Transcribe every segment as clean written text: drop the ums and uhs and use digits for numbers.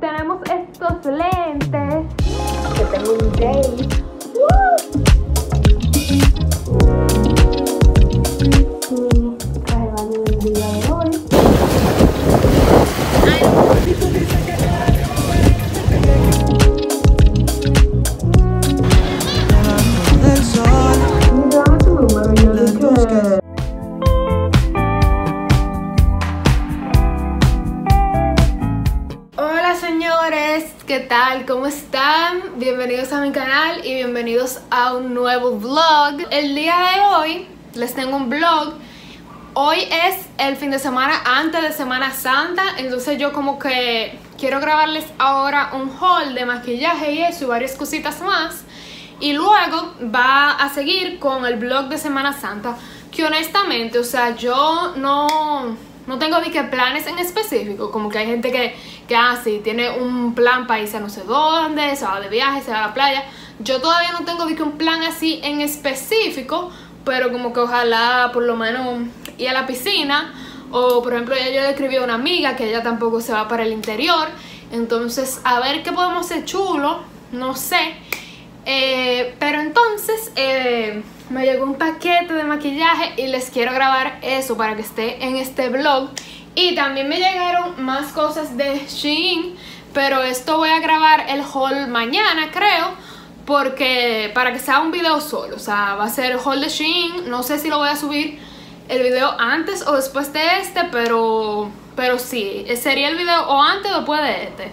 Tenemos estos lentes, que tengo un date. ¡Woo! Mi traje de baño del día de hoy. Ay, no. Dame tu número, yo dije. ¿Qué tal? ¿Cómo están? Bienvenidos a mi canal y bienvenidos a un nuevo vlog. El día de hoy les tengo un vlog. Hoy es el fin de semana antes de Semana Santa, entonces yo como que quiero grabarles ahora un haul de maquillaje y eso y varias cositas más. Y luego va a seguir con el vlog de Semana Santa, que honestamente, o sea, yo no tengo ni que planes en específico. Como que hay gente que así tiene un plan para irse a no sé dónde, se va de viaje, se va a la playa. Yo todavía no tengo que un plan así en específico, pero como que ojalá por lo menos ir a la piscina. O por ejemplo, ya yo le escribí a una amiga que ella tampoco se va para el interior. Entonces a ver qué podemos hacer chulo, no sé. Pero entonces me llegó un paquete de maquillaje y les quiero grabar eso para que esté en este vlog. Y también me llegaron más cosas de Shein, pero esto voy a grabar el haul mañana, creo, porque para que sea un video solo. O sea, va a ser el haul de Shein. No sé si lo voy a subir el video antes o después de este, pero sí, sería el video o antes o después de este,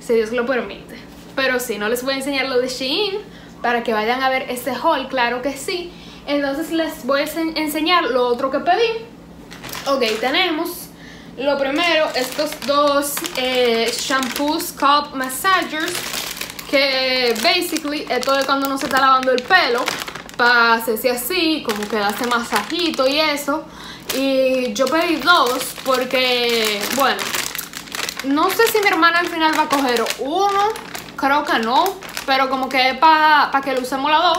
si Dios lo permite. Pero sí, no les voy a enseñar lo de Shein para que vayan a ver ese haul, claro que sí. Entonces les voy a enseñar lo otro que pedí. Ok, tenemos lo primero, estos dos shampoos scalp massagers, que basically esto es cuando uno se está lavando el pelo, para hacerse así, como que hace masajito y eso. Y yo pedí dos porque, bueno, no sé si mi hermana al final va a coger uno, creo que no, pero como que para que lo usemos los dos.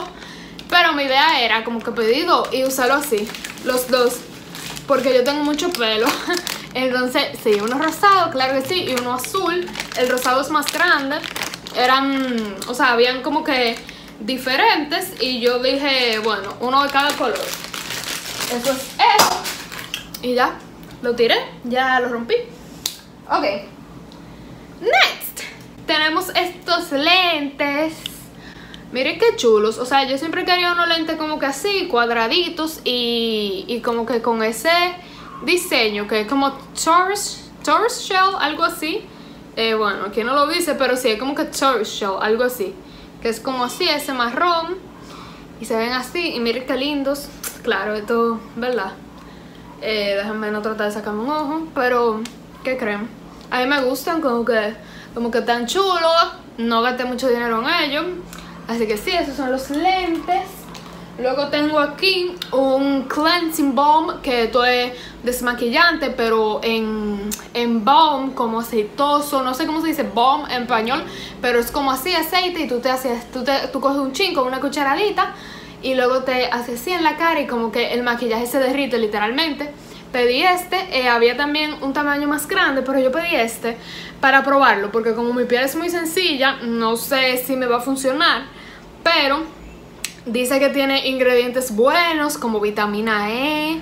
Pero mi idea era como que pedir dos y usarlo así, los dos, porque yo tengo mucho pelo. Entonces, sí, uno rosado, claro que sí, y uno azul. El rosado es más grande. Eran, o sea, habían como que diferentes y yo dije, bueno, uno de cada color. Eso es eso. Y ya, lo tiré, ya lo rompí. Ok. Next. Tenemos estos lentes. Miren qué chulos, o sea, yo siempre quería unos lentes como que así, cuadraditos y como que con ese diseño que es como torus shell, algo así. Bueno, aquí no lo dice, pero sí, es como que torus shell, algo así, que es como así, ese marrón. Y se ven así, y miren qué lindos. Claro, esto, ¿verdad? Déjenme no tratar de sacarme un ojo, pero, ¿qué creen? A mí me gustan, como que tan chulos, no gasté mucho dinero en ellos. Así que sí, esos son los lentes. Luego tengo aquí un cleansing balm, que esto es desmaquillante, pero en balm, como aceitoso. No sé cómo se dice balm en español, pero es como así aceite y tú coges un chin con una cucharadita y luego te haces así en la cara y como que el maquillaje se derrite literalmente. Pedí este, había también un tamaño más grande, pero yo pedí este para probarlo, porque como mi piel es muy sencilla, no sé si me va a funcionar. Pero dice que tiene ingredientes buenos, como vitamina E,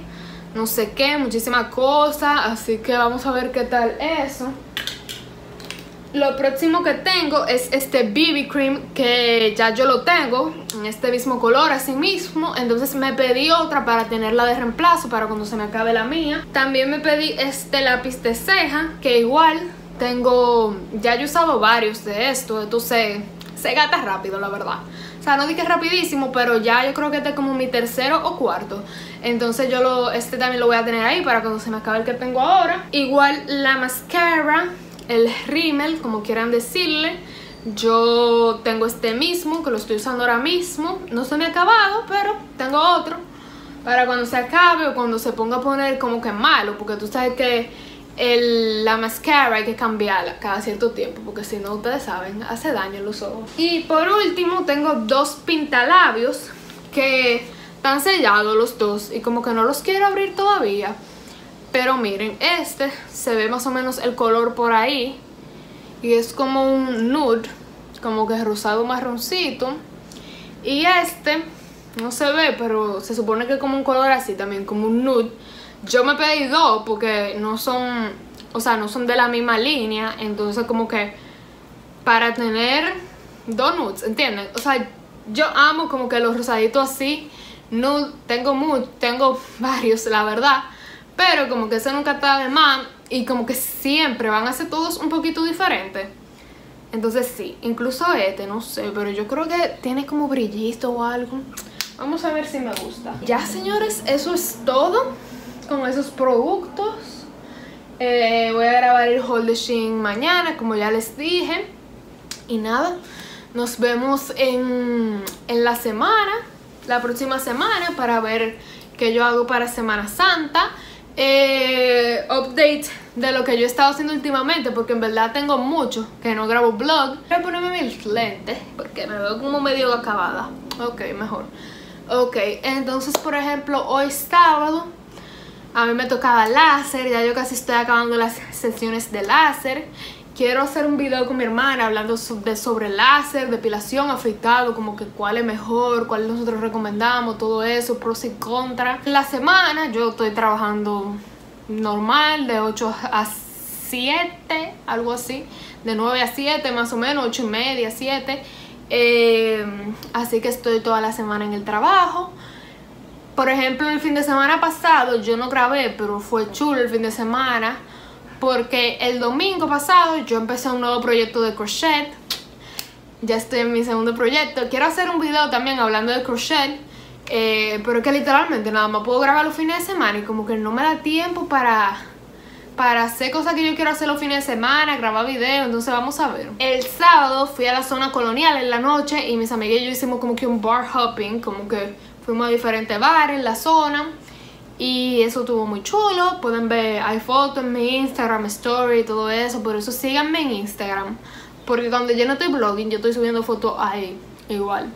no sé qué, muchísimas cosas. Así que vamos a ver qué tal eso. Lo próximo que tengo es este BB Cream, que ya yo lo tengo, en este mismo color, así mismo. Entonces me pedí otra para tenerla de reemplazo, para cuando se me acabe la mía. También me pedí este lápiz de ceja, que igual tengo, ya yo he usado varios de estos. Esto se gasta rápido, la verdad. O sea, no dije rapidísimo, pero ya yo creo que este es como mi tercero o cuarto. Entonces yo este también lo voy a tener ahí para cuando se me acabe el que tengo ahora. Igual la mascara, el rímel, como quieran decirle. Yo tengo este mismo, que lo estoy usando ahora mismo. No se me ha acabado, pero tengo otro para cuando se acabe o cuando se ponga a poner como que malo, porque tú sabes que la mascara hay que cambiarla cada cierto tiempo, porque si no, ustedes saben, hace daño en los ojos. Y por último tengo dos pintalabios que están sellados los dos y como que no los quiero abrir todavía. Pero miren, este se ve más o menos el color por ahí. y es como un nude, como que rosado marroncito. Y este, no se ve, pero se supone que es como un color así también, como un nude. Yo me pedí dos porque no son, o sea, no son de la misma línea. Entonces como que para tener dos nudes, ¿entienden? O sea, yo amo como que los rosaditos así, nude, tengo varios, la verdad. Pero como que eso nunca está de más y como que siempre van a ser todos un poquito diferentes. Entonces sí, incluso este, no sé, pero yo creo que tiene como brillito o algo. Vamos a ver si me gusta. Ya, señores, eso es todo con esos productos. Voy a grabar el haul de Shein mañana, como ya les dije. Y nada, nos vemos en la semana, la próxima semana, para ver qué yo hago para Semana Santa. Update de lo que yo he estado haciendo últimamente, porque en verdad tengo mucho que no grabo vlog. Voy a ponerme mis lentes porque me veo como medio acabada. Ok, mejor. Ok, entonces por ejemplo hoy sábado a mí me tocaba láser. Ya yo casi estoy acabando las sesiones de láser. Quiero hacer un video con mi hermana hablando sobre láser, depilación, afeitado, como que cuál es mejor, cuál nosotros recomendamos, todo eso, pros y contras. La semana yo estoy trabajando normal, de 8 a 7, algo así, de 9 a 7 más o menos, 8 y media, 7. Así que estoy toda la semana en el trabajo. Por ejemplo, el fin de semana pasado yo no grabé, pero fue chulo el fin de semana, porque el domingo pasado yo empecé un nuevo proyecto de crochet. Ya estoy en mi segundo proyecto. Quiero hacer un video también hablando de crochet, pero que literalmente nada más puedo grabar los fines de semana. Y como que no me da tiempo para hacer cosas que yo quiero hacer los fines de semana, grabar videos. Entonces vamos a ver. El sábado fui a la zona colonial en la noche y mis amigas y yo hicimos como que un bar hopping. Como que fuimos a diferentes bares en la zona y eso estuvo muy chulo. Pueden ver, hay fotos en mi Instagram Story y todo eso. Por eso síganme en Instagram, porque cuando yo no estoy blogging, yo estoy subiendo fotos ahí igual.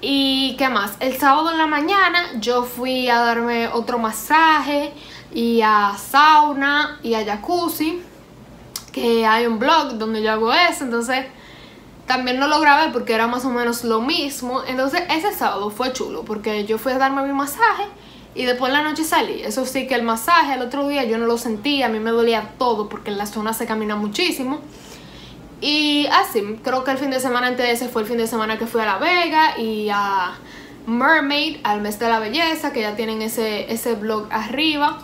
¿Y qué más? El sábado en la mañana yo fui a darme otro masaje y a sauna y a jacuzzi, que hay un blog donde yo hago eso. Entonces también no lo grabé porque era más o menos lo mismo. Entonces ese sábado fue chulo porque yo fui a darme mi masaje y después en la noche salí. Eso sí que el masaje el otro día yo no lo sentía. A mí me dolía todo porque en la zona se camina muchísimo. Y así, creo que el fin de semana antes de ese fue el fin de semana que fui a La Vega y a Mermaid, al mes de la belleza, que ya tienen ese blog arriba.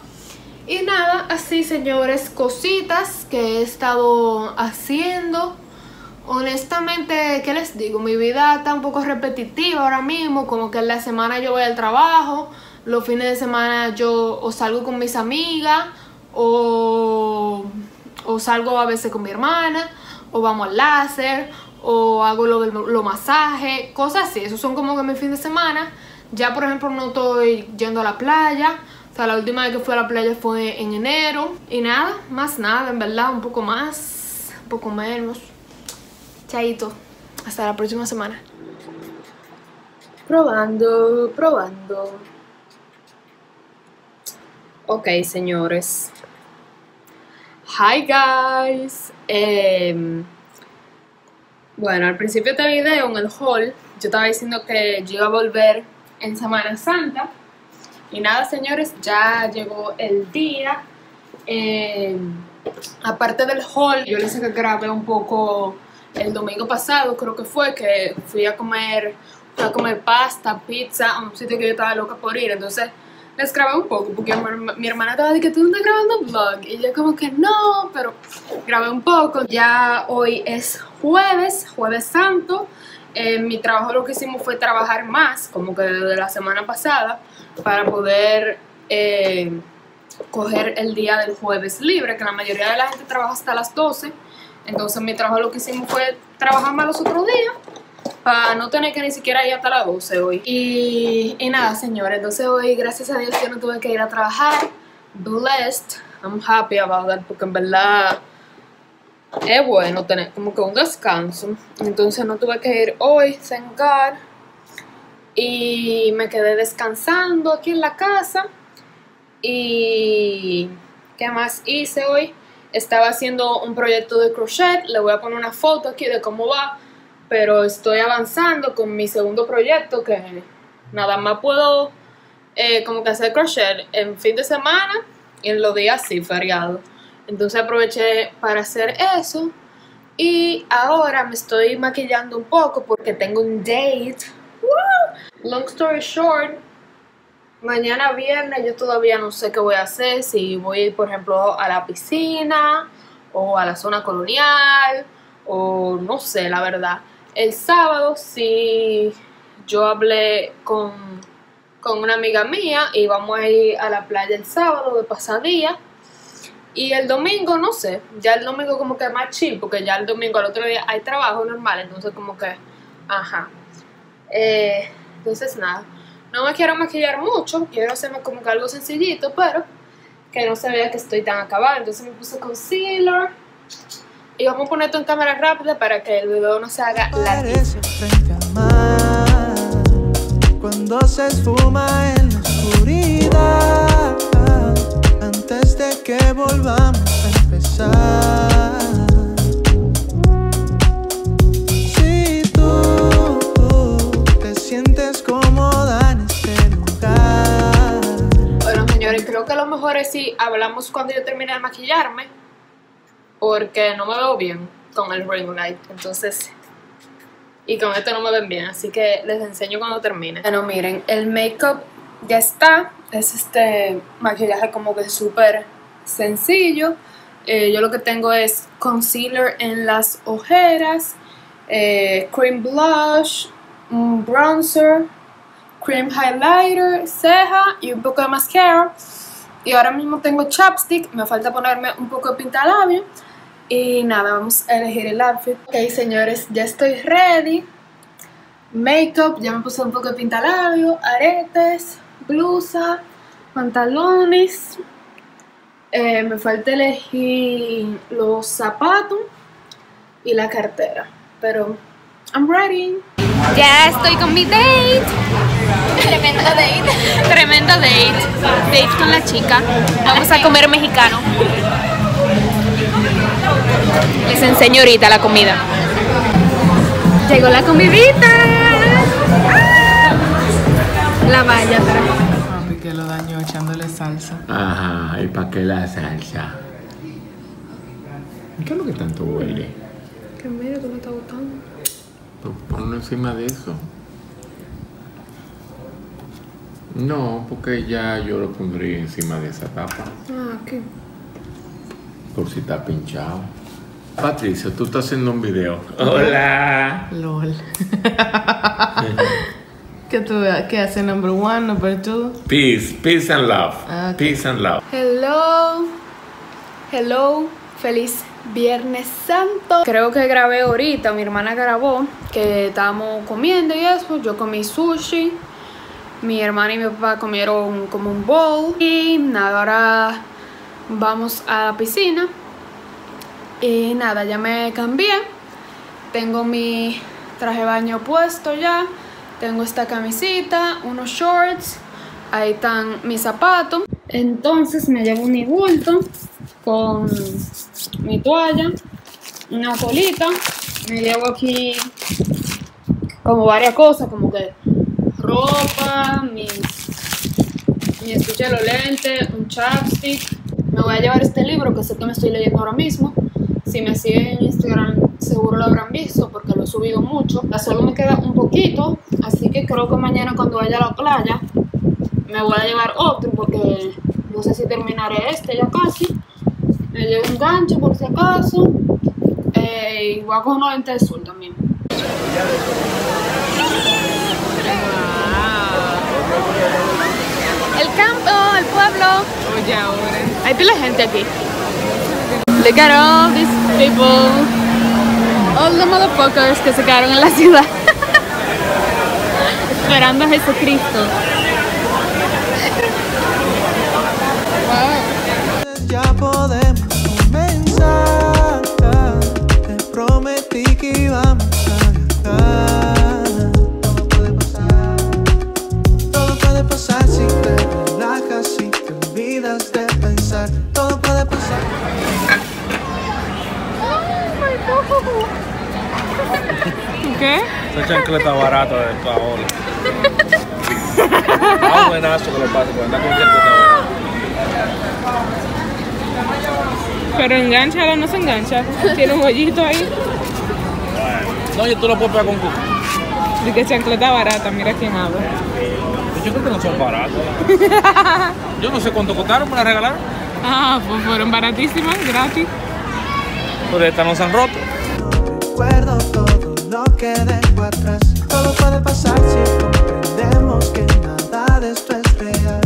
Y nada, así, señores, cositas que he estado haciendo. Honestamente, ¿qué les digo? Mi vida está un poco repetitiva ahora mismo. Como que en la semana yo voy al trabajo, los fines de semana yo o salgo con mis amigas o salgo a veces con mi hermana, o vamos al láser, o hago lo masaje, cosas así. Esos son como que mis fines de semana. Ya por ejemplo no estoy yendo a la playa. O sea, la última vez que fui a la playa fue en enero. Y nada, más nada, en verdad, un poco más, un poco menos. Chaito, hasta la próxima semana. Probando, probando. Ok, señores. Hi, guys. Bueno, al principio de este video, en el haul, yo estaba diciendo que yo iba a volver en Semana Santa. Y nada, señores, ya llegó el día. Aparte del haul, yo les grabé un poco el domingo pasado, creo que fue, que fui a comer pasta, pizza, a un sitio que yo estaba loca por ir. Entonces les grabé un poco porque mi hermana estaba de que tú no estás grabando vlog y yo como que no, pero grabé un poco. Ya hoy es jueves, jueves santo. En mi trabajo lo que hicimos fue trabajar más, como que de la semana pasada, para poder coger el día del jueves libre, que la mayoría de la gente trabaja hasta las 12. Entonces mi trabajo lo que hicimos fue trabajar más los otros días, para no tener que ni siquiera ir hasta las 12 hoy. Y nada, señores, entonces hoy, gracias a Dios, yo no tuve que ir a trabajar. Blessed, I'm happy about that, porque en verdad es bueno tener como que un descanso. Entonces no tuve que ir hoy, thank God. Y me quedé descansando aquí en la casa. Y ¿qué más hice hoy? Estaba haciendo un proyecto de crochet, le voy a poner una foto aquí de cómo va, pero estoy avanzando con mi segundo proyecto, que nada más puedo como que hacer crochet en fin de semana y en los días así, feriados. Entonces aproveché para hacer eso y ahora me estoy maquillando un poco porque tengo un date. ¡Woo! Long story short, mañana viernes yo todavía no sé qué voy a hacer, si voy por ejemplo a la piscina o a la zona colonial o no sé la verdad. El sábado sí yo hablé con una amiga mía y vamos a ir a la playa el sábado de pasadía. Y el domingo no sé, ya el domingo como que es más chill porque ya el domingo al otro día hay trabajo normal, entonces como que ajá. Entonces nada, no me quiero maquillar mucho, quiero hacerme como que algo sencillito, pero que no se vea que estoy tan acabada. Entonces me puse concealer y vamos a poner esto en cámara rápida para que el video no se haga larguísimo. Cuando se esfuma en la oscuridad, antes de que volvamos a empezar. Si tú te sientes cómoda en este lugar. Bueno, señores, creo que lo mejor es si hablamos cuando yo termine de maquillarme, porque no me veo bien con el ring light, entonces... Y con esto no me ven bien, así que les enseño cuando termine. Bueno, miren, el make-up ya está. Es este maquillaje como que súper sencillo. Yo lo que tengo es concealer en las ojeras, cream blush, un bronzer, cream highlighter, ceja y un poco de mascara. Y ahora mismo tengo chapstick, me falta ponerme un poco de pintalabio. Y nada, vamos a elegir el outfit. Ok, señores, ya estoy ready. Makeup, ya me puse un poco de pintalabio, aretes, blusa, pantalones. Me falta elegir los zapatos y la cartera. Pero, I'm ready. Ya estoy con mi date. Tremendo date. Tremendo date. Date con la chica. Vamos a comer mexicano. Les enseño ahorita la comida. Llegó la comidita. ¡Ah! La valla atrás. Papi que lo dañó echándole salsa. Ajá, ¿y para qué la salsa? ¿Qué es lo que tanto huele? Que mira, tú me estás gustando. Pues ponlo encima de eso. No, porque ya yo lo pondría encima de esa tapa. Ah, ¿qué? Por si está pinchado. Patricia, tú estás haciendo un video. Hola. LOL. ¿Qué hace number one, number two? Peace, peace and love. Okay. Peace and love. Hello. Hello. Feliz Viernes Santo. Creo que grabé ahorita, mi hermana grabó que estábamos comiendo y eso. Yo comí sushi. Mi hermana y mi papá comieron como un bowl. Y nada, ahora vamos a la piscina. Y nada, ya me cambié. Tengo mi traje de baño puesto ya. Tengo esta camisita, unos shorts. Ahí están mis zapatos. Entonces me llevo mi bulto con mi toalla, una colita. Me llevo aquí como varias cosas, como que ropa, mi estuche de los lentes, un chapstick. Me voy a llevar este libro que sé que me estoy leyendo ahora mismo. Si me siguen en Instagram seguro lo habrán visto porque lo he subido mucho. Solo me queda un poquito, así que creo que mañana cuando vaya a la playa me voy a llevar otro porque no sé si terminaré este ya casi. Me llevo un gancho por si acaso. Y voy a coger unos lentes de sol también. El campo, el pueblo. Oye, ahora. Hay pila de gente aquí. Look at all these people. All the motherfuckers que se quedaron en la ciudad. Esperando a Jesucristo. Ya podemos comenzar. Te prometí que íbamos a ganar. Todo puede pasar. Todo puede pasar si te relajas, si te olvidas de pensar. Todo puede pasar. ¿Qué? Esa chancleta barata de Paola. Ah, buenazo que lo pase, porque anda con chancleta barata. Pero engancha o no se engancha. Tiene un hoyito ahí. No, yo tú lo puedes pegar con cuco. Dice que chancleta barata, mira quién habla. Yo creo que no son baratas. Yo no sé cuánto costaron, me la regalaron. Ah, pues fueron baratísimas, gratis. Pero estas no se han roto. Recuerdo todo lo que dejo atrás. Todo puede pasar si comprendemos que nada de esto es real.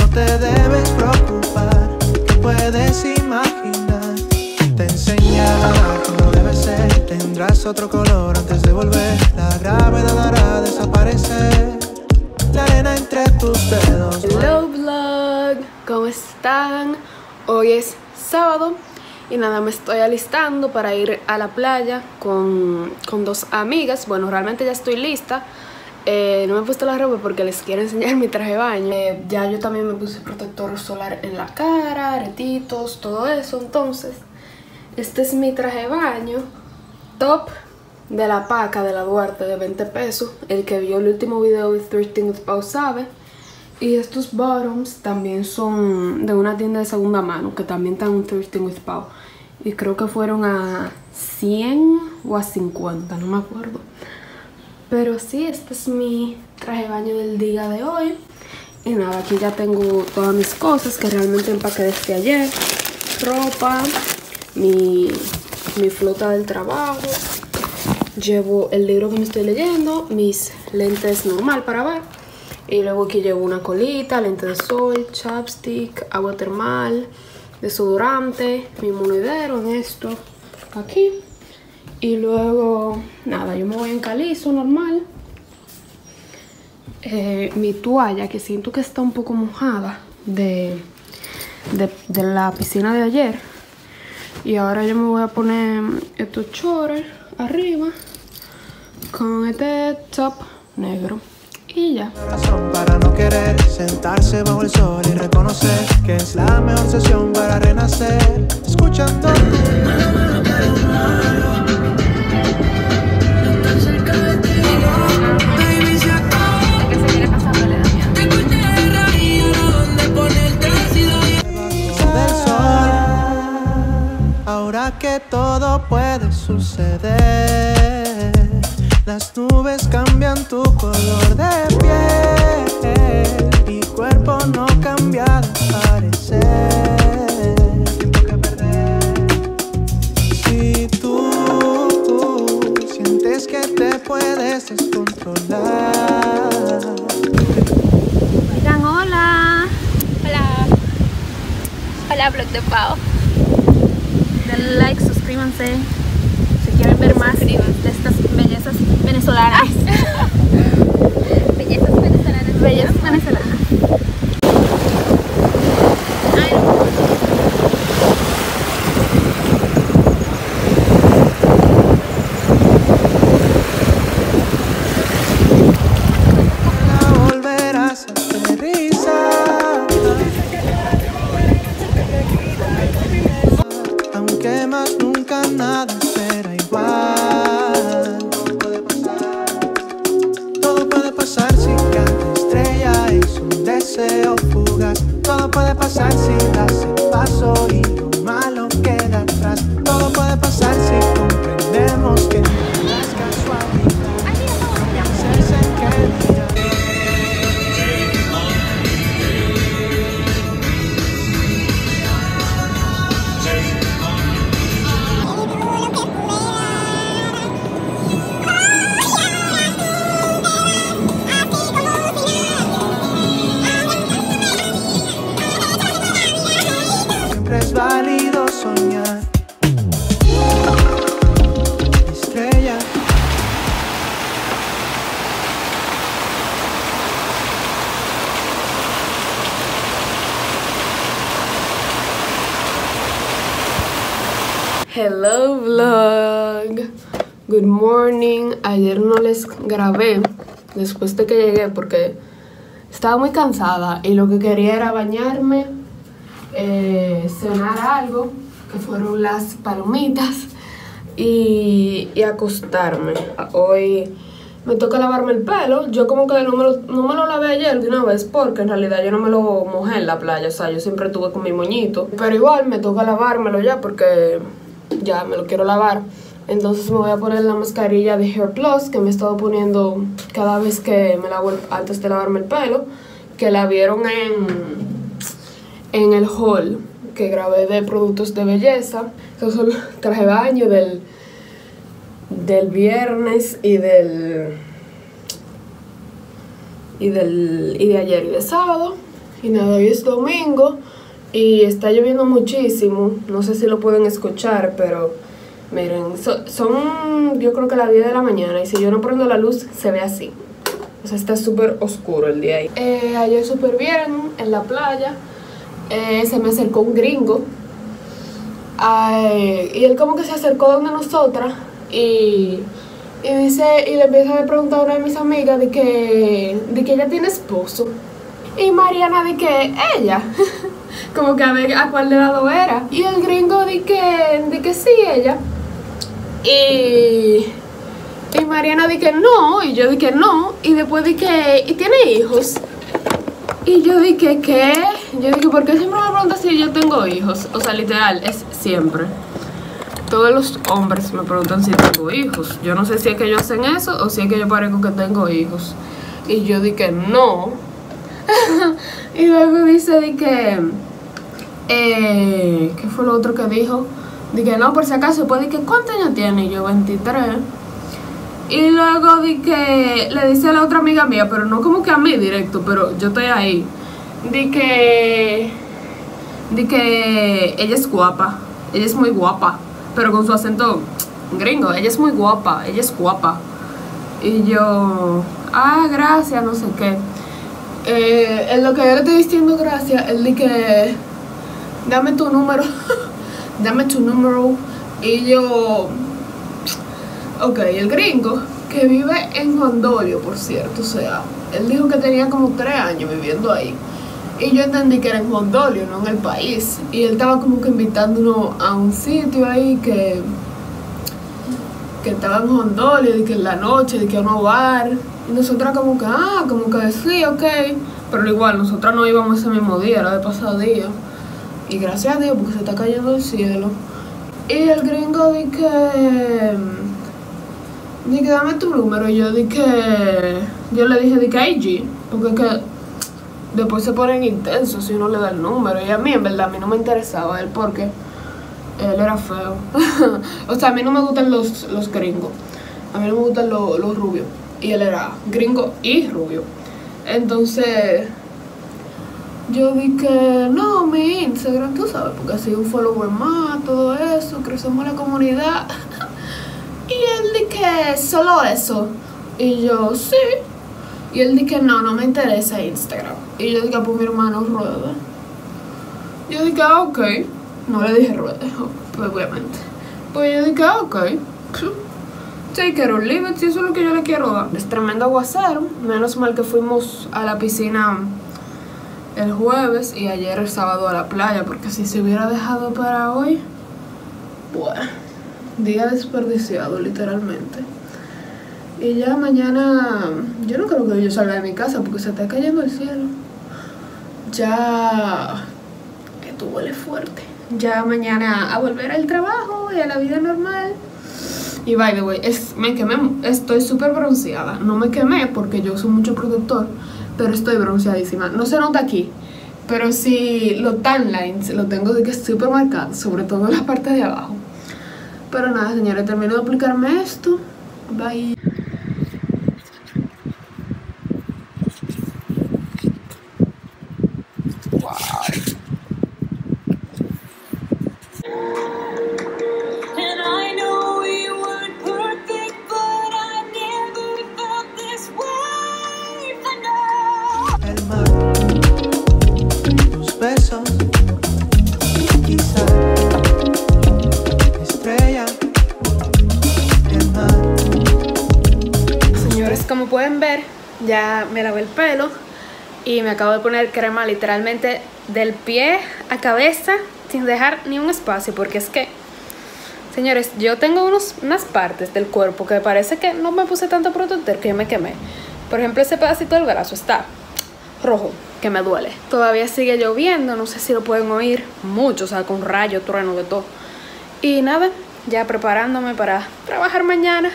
No te debes preocupar, que puedes imaginar. Te enseñará cómo debe ser. Tendrás otro color antes de volver. La gravedad hará desaparecer la arena entre tus dedos. Hello vlog, ¿cómo están? Hoy es sábado. Y nada, me estoy alistando para ir a la playa con dos amigas. Bueno, realmente ya estoy lista. No me he puesto la ropa porque les quiero enseñar mi traje de baño. Ya yo también me puse protector solar en la cara, aretitos, todo eso. Entonces, este es mi traje de baño. Top de la Paca, de la Duarte, de 20 pesos. El que vio el último video de Thrifting with Pau sabe. Y estos bottoms también son de una tienda de segunda mano, que también están en Thrifting with Pau. Y creo que fueron a 100 o a 50, no me acuerdo. Pero sí, este es mi traje de baño del día de hoy. Y nada, aquí ya tengo todas mis cosas que realmente empaqué desde ayer. Ropa, mi flota del trabajo. Llevo el libro que me estoy leyendo, mis lentes normal para ver. Y luego aquí llevo una colita, lente de sol, chapstick, agua termal, desodorante, mi monedero en esto, aquí. Y luego, nada, yo me voy en calizo normal. Mi toalla, que siento que está un poco mojada de la piscina de ayer. Y ahora yo me voy a poner estos shorts arriba con este top negro. Y ya. Para no querer sentarse bajo el sol y reconocer que es la mejor sesión para renacer. Escuchando. Ahora que todo puede suceder. Las nubes cambian tu color de piel. Mi cuerpo no cambia de parecer. Tiempo que perder. Si tú sientes que te puedes descontrolar. Oigan, hola. Hola. Hola, vlog de Pau. Denle like, suscríbanse. Quieren ver más de estas bellezas venezolanas. Bellezas venezolanas. Bellezas venezolanas. Hello vlog, good morning. Ayer no les grabé después de que llegué porque estaba muy cansada y lo que quería era bañarme, cenar algo, que fueron las palomitas, y acostarme. Hoy me toca lavarme el pelo. Yo como que no me lo lavé ayer de una vez, porque en realidad yo no me lo mojé en la playa. O sea, yo siempre tuve con mi moñito, pero igual me toca lavármelo ya, porque ya me lo quiero lavar. Entonces me voy a poner la mascarilla de Hair Plus, que me he estado poniendo cada vez que me lavo antes de lavarme el pelo, que la vieron en el haul que grabé de productos de belleza. Estos son los trajes de baño del viernes y de ayer y de sábado. Y nada, hoy es domingo y está lloviendo muchísimo. No sé si lo pueden escuchar, pero miren, son yo creo que las 10 de la mañana, y si yo no prendo la luz se ve así. O sea, está súper oscuro el día ahí. Ayer súper bien en la playa. Se me acercó un gringo. Y él como que se acercó donde nosotras y dice, y le empieza a preguntar a una de mis amigas de que ella tiene esposo. Y Mariana de que ella, como que a ver a cuál de lado era. Y el gringo de que sí, ella. Y Mariana de que no, y yo de que no. Y después de que, y tiene hijos. Y yo dije, ¿qué? Yo dije, ¿por qué siempre me preguntan si yo tengo hijos? O sea, literal, es siempre. Todos los hombres me preguntan si tengo hijos. Yo no sé si es que ellos hacen eso o si es que yo parezco que tengo hijos. Y yo dije, no. Y luego dice, dije, ¿qué fue lo otro que dijo? Dije, no, por si acaso, pues dije, ¿cuántos años tiene? Y yo, 23. Y luego di que le dice a la otra amiga mía, pero no como que a mí directo, pero yo estoy ahí, di que ella es guapa, ella es muy guapa, pero con su acento gringo, ella es muy guapa, ella es guapa. Y yo, ah, gracias, no sé qué. En lo que yo le estoy diciendo gracias, él di que dame tu número, dame tu número. Y yo, ok, el gringo, que vive en Juan Dolio, por cierto, o sea, él dijo que tenía como 3 años viviendo ahí. Y yo entendí que era en Juan Dolio, no en el país. Y él estaba como que invitándonos a un sitio ahí que estaba en Juan Dolio, de que en la noche, de que a un bar. Y nosotras como que, ah, como que sí, ok. Pero igual, nosotras no íbamos ese mismo día, era de pasado día. Y gracias a Dios, porque se está cayendo el cielo. Y el gringo dice que dije, dame tu número. Y yo dije, yo le dije, dije, IG, porque es que después se ponen intensos si uno le da el número. Y a mí, en verdad, a mí no me interesaba él porque él era feo. O sea, a mí no me gustan los gringos. A mí no me gustan los rubios. Y él era gringo y rubio. Entonces, yo dije, no, mi Instagram, tú sabes, porque así un follower más, todo eso, crecemos la comunidad. Y él dije, solo eso. Y yo, sí. Y él dije, no, no me interesa Instagram. Y yo dije, pues mi hermano rueda. Yo dije, ok. No le dije rueda, obviamente. Pues yo dije, ok, take it or leave it, si eso es lo que yo le quiero dar. Es tremendo aguacero. Menos mal que fuimos a la piscina el jueves y ayer el sábado a la playa, porque si se hubiera dejado para hoy, bueno, día desperdiciado, literalmente. Y ya mañana, yo no creo que yo salga de mi casa porque se está cayendo el cielo. Ya, esto huele fuerte. Ya mañana a volver al trabajo y a la vida normal. Y by the way, me quemé, estoy súper bronceada. No me quemé porque yo uso mucho protector, pero estoy bronceadísima. No se nota aquí, pero sí los tan lines lo tengo de que es súper marcado, sobre todo en la parte de abajo. Pero nada, señores, termino de aplicarme esto. Bye. Como pueden ver, ya me lavé el pelo y me acabo de poner crema literalmente del pie a cabeza sin dejar ni un espacio, porque es que Señores, yo tengo unas partes del cuerpo que parece que no me puse tanto protector que yo me quemé. Por ejemplo, ese pedacito del brazo está rojo, que me duele. Todavía sigue lloviendo, no sé si lo pueden oír mucho, o sea, con rayo, trueno, de todo. Y nada, ya preparándome para trabajar mañana.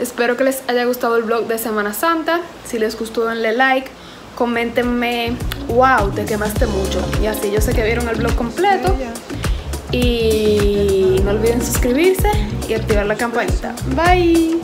Espero que les haya gustado el vlog de Semana Santa. Si les gustó, denle like. Coméntenme, wow, te quemaste mucho. Y así yo sé que vieron el vlog completo. Y no olviden suscribirse y activar la campanita. Bye.